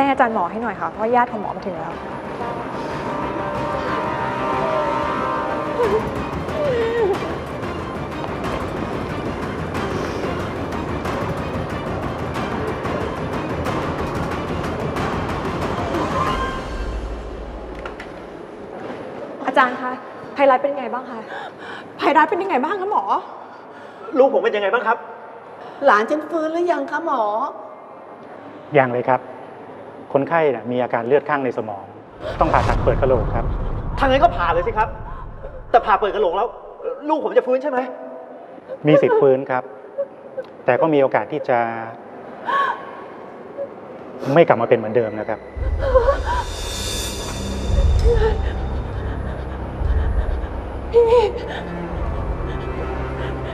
จ้งอาจารย์หมอให้หน่อยค่ะเพราะญาติของหมอมาถึงแล้วอาจารย์คะไพรัสเป็นยังไงบ้างคะไพรัสเป็นยังไงบ้างคะหมอลูกผมเป็นยังไงบ้างครับหลานฉันฟื้นหรือยังคะหมอยังเลยครับคนไข้นะมีอาการเลือดข้างในสมองต้องผ่าตัดเปิดกระโหลกครับทางนั้นก็ผ่าเลยสิครับแต่ผ่าเปิดกระโหลกแล้วลูกผมจะฟื้นใช่ไหมมีสิทธิ์ฟื้นครับแต่ก็มีโอกาสที่จะไม่กลับมาเป็นเหมือนเดิมนะครับ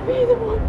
พี่สมุน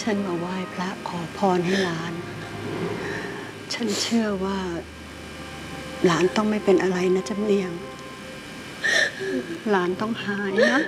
ฉันมาไหว้พระขอพรให้หลานฉันเชื่อว่าหลานต้องไม่เป็นอะไรนะจำเนียงหลานต้องหายนะ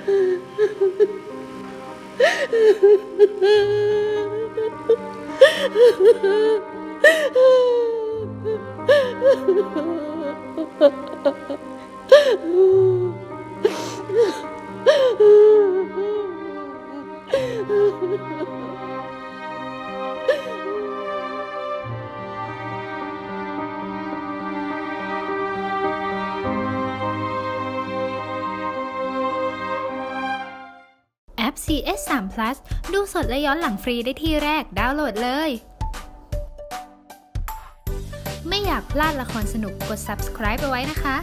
CH3+ ดูสดและย้อนหลังฟรีได้ที่แรกดาวน์โหลดเลยไม่อยากพลาดละครสนุกกด subscribe เอาไว้นะคะ